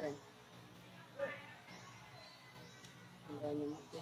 கொடுக்குறேன். Thank you.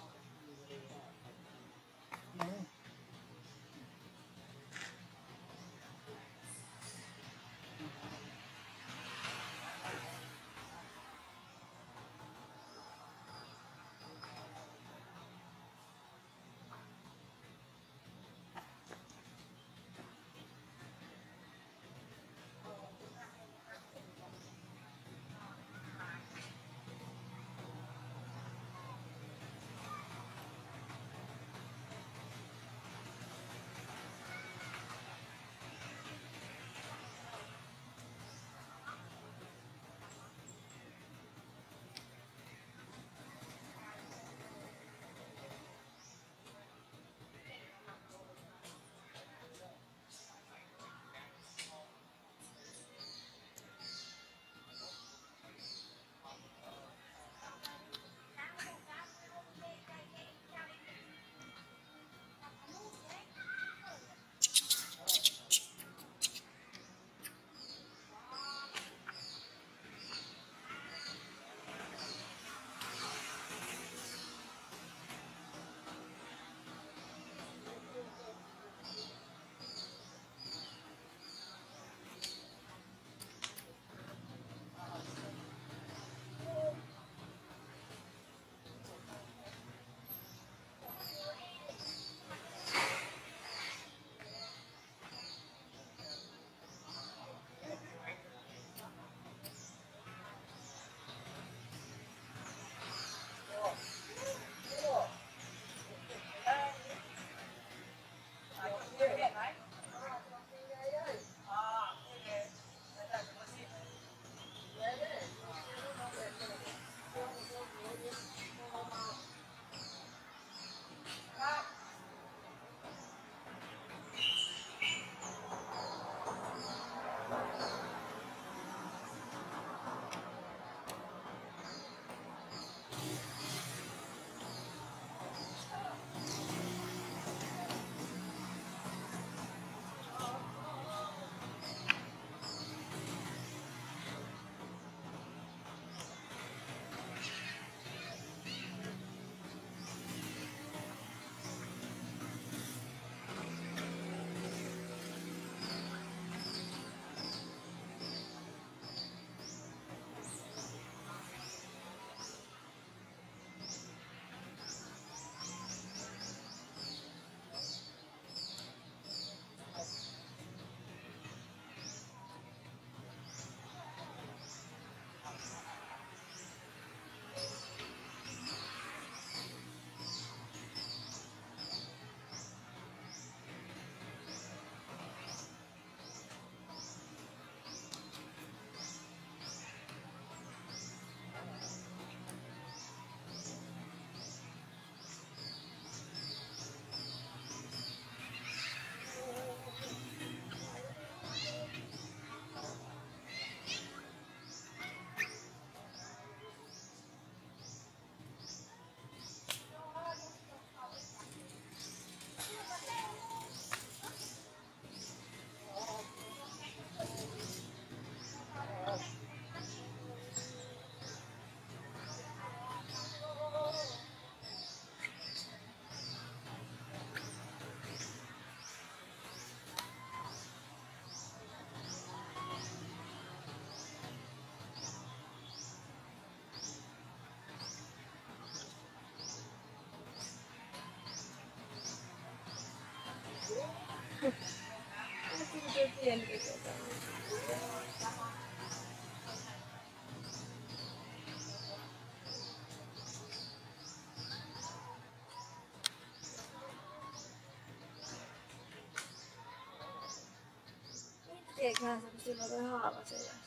Eiköhän se silloin voi haava sen jälkeen.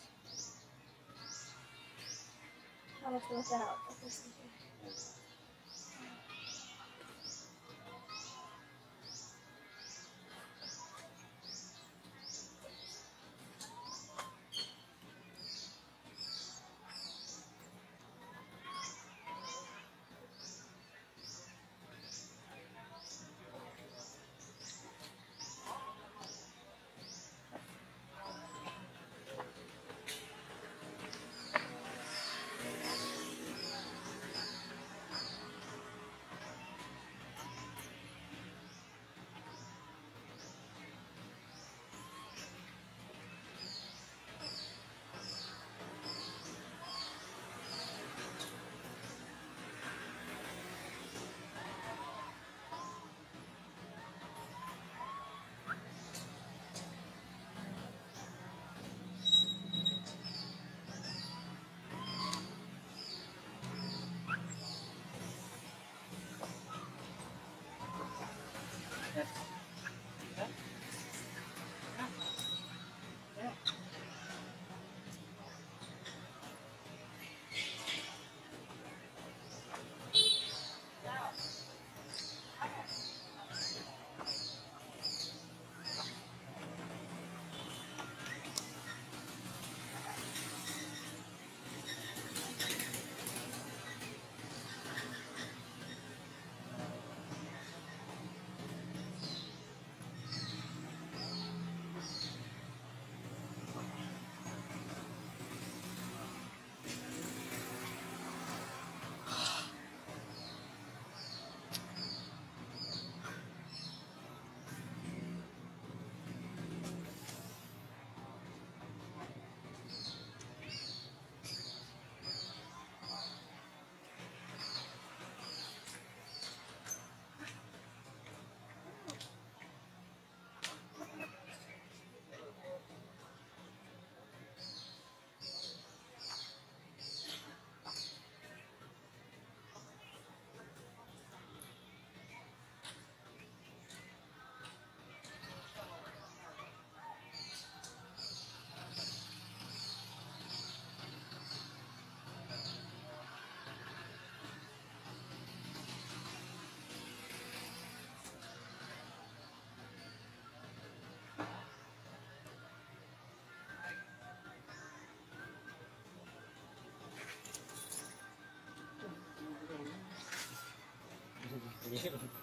Haluatko mä tähän ottaa tästä? 이해가